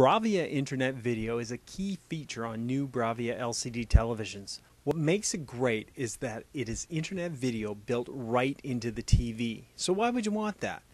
BRAVIA internet video is a key feature on new BRAVIA LCD televisions. What makes it great is that it is internet video built right into the TV. So why would you want that?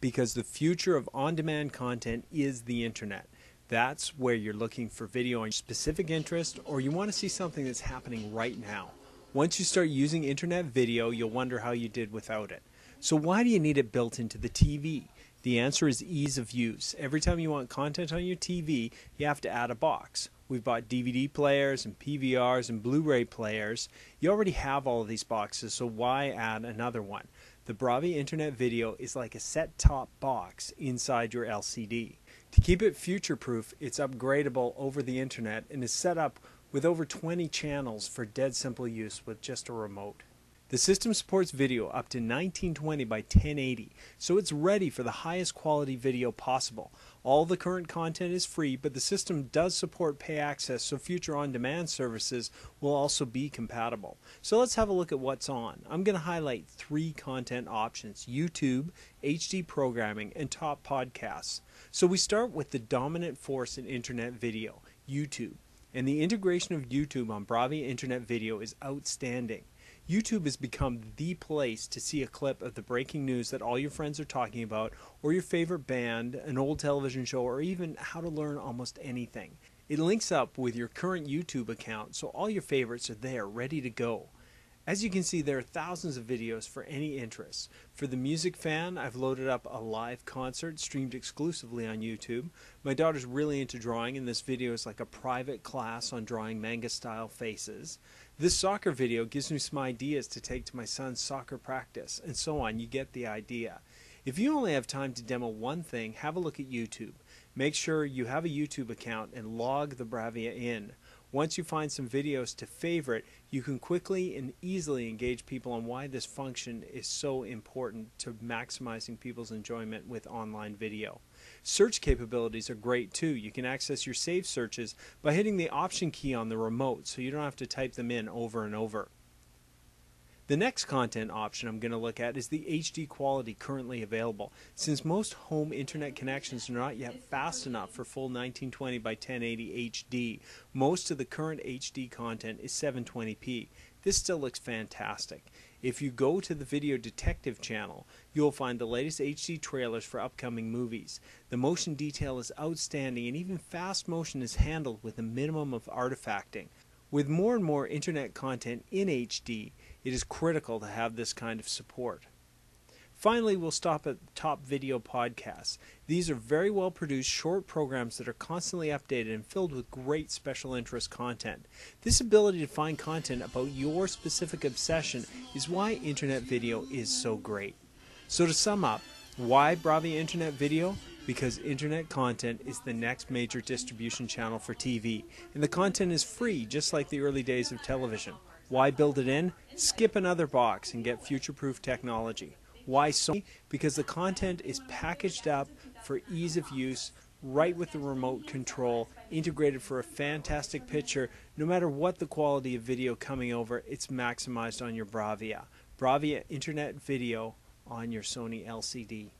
Because the future of on-demand content is the internet. That's where you're looking for video on your specific interest, or you want to see something that's happening right now. Once you start using internet video, you'll wonder how you did without it. So why do you need it built into the TV? The answer is ease of use. Every time you want content on your TV, you have to add a box. We've bought DVD players and PVRs and Blu-ray players. You already have all of these boxes, so why add another one? The BRAVIA Internet Video is like a set-top box inside your LCD. To keep it future-proof, it's upgradable over the internet and is set up with over 20 channels for dead simple use with just a remote. The system supports video up to 1920 by 1080, so it's ready for the highest quality video possible. All the current content is free, but the system does support pay access, so future on-demand services will also be compatible. So let's have a look at what's on. I'm going to highlight three content options: YouTube, HD programming, and top podcasts. So we start with the dominant force in internet video, YouTube. And the integration of YouTube on BRAVIA Internet Video is outstanding. YouTube has become the place to see a clip of the breaking news that all your friends are talking about, or your favorite band, an old television show, or even how to learn almost anything. It links up with your current YouTube account, so all your favorites are there, ready to go. As you can see, there are thousands of videos for any interest. For the music fan, I've loaded up a live concert streamed exclusively on YouTube. My daughter's really into drawing, and this video is like a private class on drawing manga-style faces. This soccer video gives me some ideas to take to my son's soccer practice, and so on. You get the idea. If you only have time to demo one thing, have a look at YouTube. Make sure you have a YouTube account and log the BRAVIA in. Once you find some videos to favorite, you can quickly and easily engage people on why this function is so important to maximizing people's enjoyment with online video. Search capabilities are great too. You can access your saved searches by hitting the Option key on the remote, so you don't have to type them in over and over. The next content option I'm going to look at is the HD quality currently available. Since most home internet connections are not yet fast enough for full 1920 by 1080 HD, most of the current HD content is 720p. This still looks fantastic. If you go to the Video Detective channel, you'll find the latest HD trailers for upcoming movies. The motion detail is outstanding, and even fast motion is handled with a minimum of artifacting. With more and more internet content in HD, it is critical to have this kind of support. Finally, we'll stop at top video podcasts. These are very well produced short programs that are constantly updated and filled with great special interest content. This ability to find content about your specific obsession is why internet video is so great. So to sum up, why BRAVIA Internet Video? Because internet content is the next major distribution channel for TV, and the content is free, just like the early days of television. Why build it in? Skip another box and get future-proof technology. Why Sony? Because the content is packaged up for ease of use, right with the remote control, integrated for a fantastic picture. No matter what the quality of video coming over, it's maximized on your BRAVIA. BRAVIA Internet Video on your Sony LCD.